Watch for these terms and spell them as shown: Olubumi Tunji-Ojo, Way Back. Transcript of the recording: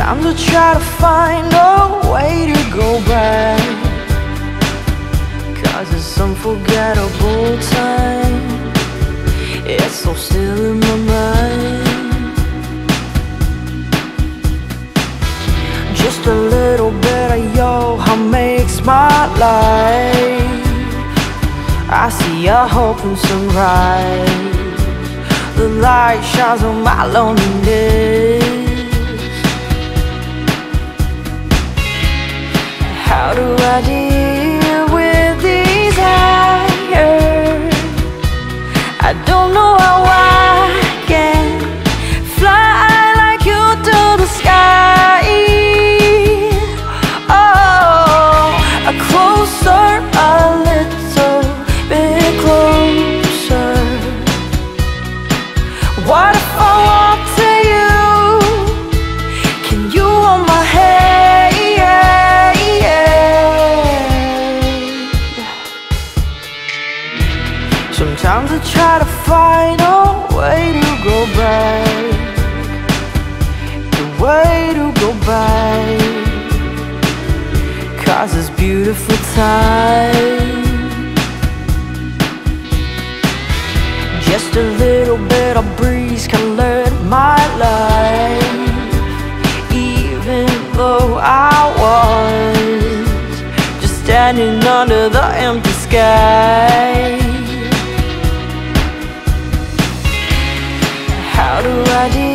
Time to try to find a way to go back, 'cause it's unforgettable time. It's so still in my mind. Just a little bit of your heart makes my life. I see a hope in sunrise. The light shines on my loneliness. How do I deal with desire? I don't know how I can fly like you to the sky. Oh, closer, a little bit closer. What if I walk to you? Can you hold my hand? Sometimes I try to find a way to go back, a way to go back, 'cause it's beautiful time. Just a little bit of breeze colored my life, even though I was just standing under the empty sky. How do I do?